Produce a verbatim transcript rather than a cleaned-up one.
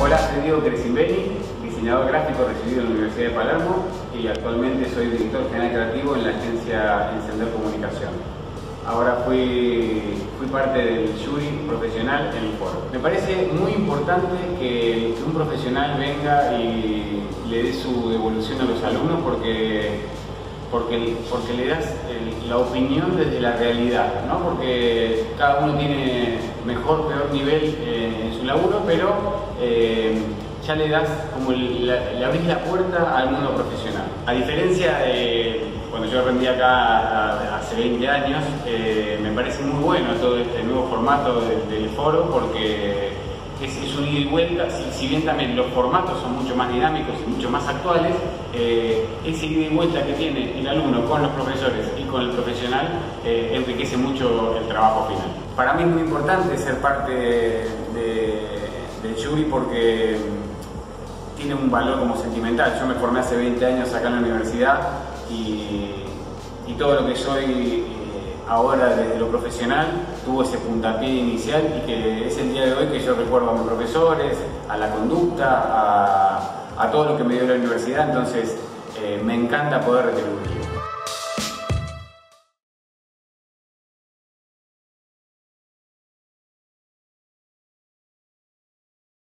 Hola, soy Diego Crescimbeni, diseñador gráfico recibido en la Universidad de Palermo y actualmente soy director general creativo en la agencia Encender Comunicación. Ahora fui, fui parte del jury profesional en el foro. Me parece muy importante que un profesional venga y le dé su devolución a los alumnos porque, porque, porque le das el, la opinión desde la realidad, ¿no? Porque cada uno tiene mejor, peor nivel eh, en su laburo, pero eh, ya le das como el, la, le abrís la puerta al mundo profesional. A diferencia de cuando yo aprendí acá hace veinte años, eh, me parece muy bueno todo este nuevo formato del, del foro porque es, es un ida y vuelta. Si, si bien también los formatos son mucho más dinámicos y mucho más actuales, eh, ese ida y vuelta que tiene el alumno con los profesores y con el profesional eh, enriquece mucho el trabajo final. Para mí es muy importante ser parte de, del jury porque tiene un valor como sentimental. Yo me formé hace veinte años acá en la universidad. Y, y todo lo que soy eh, ahora desde lo profesional tuvo ese puntapié inicial y que es el día de hoy que yo recuerdo a mis profesores, a la conducta, a, a todo lo que me dio la universidad, entonces eh, me encanta poder retribuir.